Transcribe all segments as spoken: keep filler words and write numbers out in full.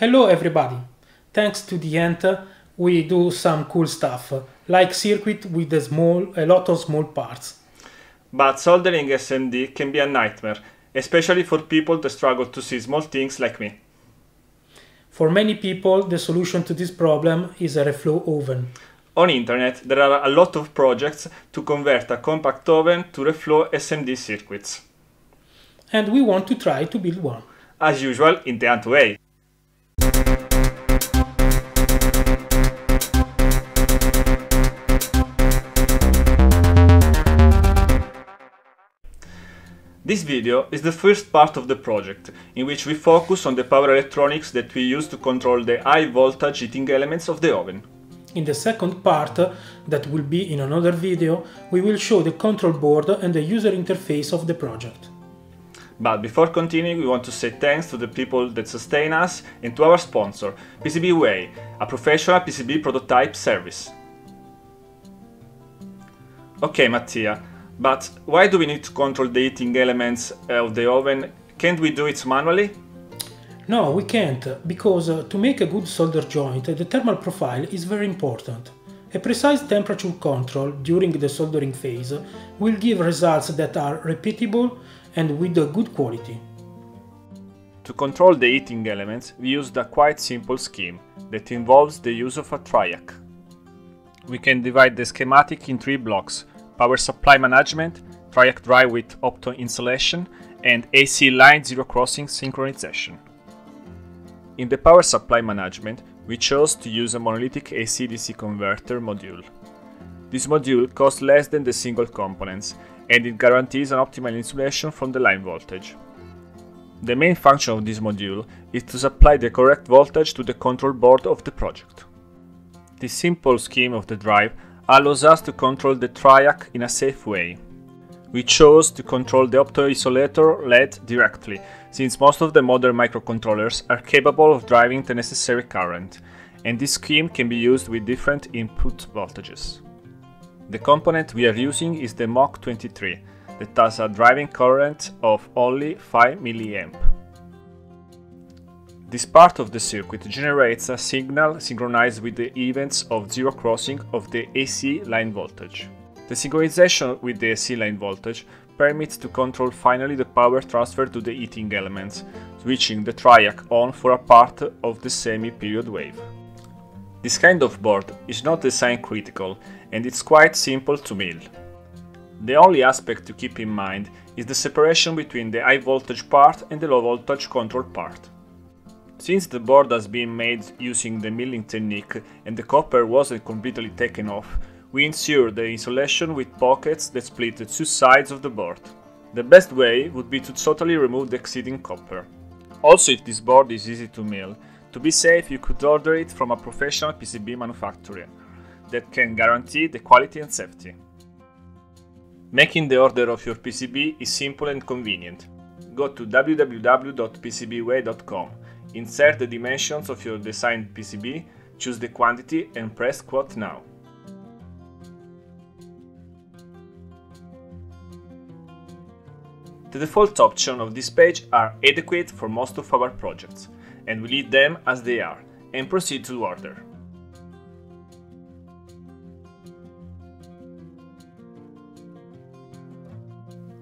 Hello everybody! Thanks to the ant, we do some cool stuff, like circuit with a, small, a lot of small parts. But soldering S M D can be a nightmare, especially for people that struggle to see small things like me. For many people, the solution to this problem is a reflow oven. On internet, there are a lot of projects to convert a compact oven to reflow S M D circuits. And we want to try to build one. As usual, in the ant way. This video is the first part of the project, in which we focus on the power electronics that we use to control the high voltage heating elements of the oven. In the second part, that will be in another video, we will show the control board and the user interface of the project. But before continuing, we want to say thanks to the people that sustain us and to our sponsor, PCBWay, a professional P C B prototype service. Okay, Mattia. But why do we need to control the heating elements of the oven? Can't we do it manually? No, we can't, because to make a good solder joint, the thermal profile is very important. A precise temperature control during the soldering phase will give results that are repeatable and with a good quality. To control the heating elements, we used a quite simple scheme that involves the use of a TRIAC. We can divide the schematic in three blocks: power supply management, TRIAC dry with opto insulation, and A C line zero crossing synchronization. In the power supply management, we chose to use a monolithic A C D C converter module. This module costs less than the single components, and it guarantees an optimal insulation from the line voltage. The main function of this module is to supply the correct voltage to the control board of the project. This simple scheme of the drive allows us to control the TRIAC in a safe way. We chose to control the opto-isolator L E D directly, since most of the modern microcontrollers are capable of driving the necessary current, and this scheme can be used with different input voltages. The component we are using is the M O C twenty-three, that has a driving current of only five milliamps. This part of the circuit generates a signal synchronized with the events of zero crossing of the A C line voltage. The synchronization with the A C line voltage permits to control finally the power transfer to the heating elements, switching the TRIAC on for a part of the semi-period wave. This kind of board is not design critical and it's quite simple to build. The only aspect to keep in mind is the separation between the high voltage part and the low voltage control part. Since the board has been made using the milling technique and the copper wasn't completely taken off, we ensure the insulation with pockets that split the two sides of the board. The best way would be to totally remove the exceeding copper. Also, if this board is easy to mill, to be safe you could order it from a professional P C B manufacturer that can guarantee the quality and safety. Making the order of your P C B is simple and convenient. Go to w w w dot p c b way dot com. Insert the dimensions of your designed P C B, choose the quantity and press Quote Now. The default options of this page are adequate for most of our projects, and we leave them as they are, and proceed to order.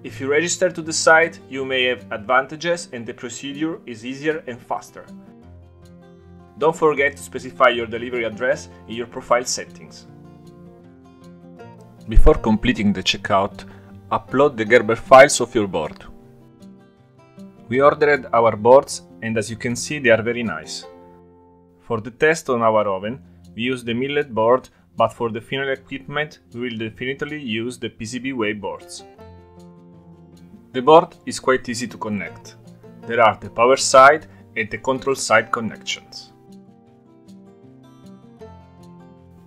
If you register to the site, you may have advantages and the procedure is easier and faster. Don't forget to specify your delivery address in your profile settings. Before completing the checkout, upload the Gerber files of your board. We ordered our boards and as you can see they are very nice. For the test on our oven, we use the milled board, but for the final equipment we will definitely use the PCBWay boards. The board is quite easy to connect. There are the power side and the control side connections.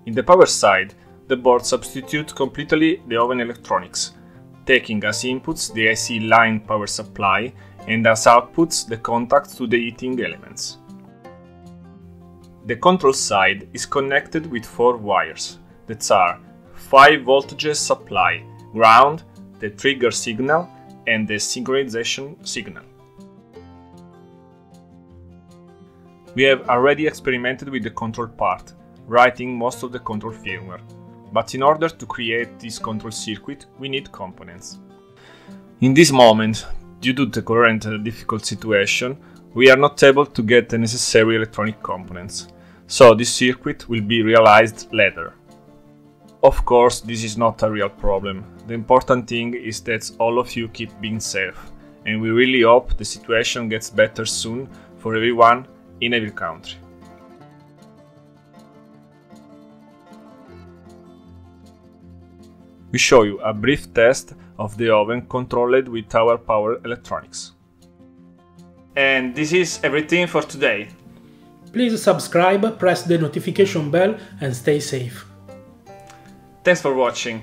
In the power side, the board substitutes completely the oven electronics, taking as inputs the A C line power supply and as outputs the contacts to the heating elements. The control side is connected with four wires, that are five voltages supply, ground, the trigger signal, and the synchronization signal. We have already experimented with the control part, writing most of the control firmware, but in order to create this control circuit we need components. In this moment, due to the current and difficult situation, we are not able to get the necessary electronic components, so this circuit will be realized later. Of course, this is not a real problem. The important thing is that all of you keep being safe, and we really hope the situation gets better soon for everyone in every country. We show you a brief test of the oven controlled with our power electronics. And this is everything for today. Please subscribe, press the notification bell and stay safe. Thanks for watching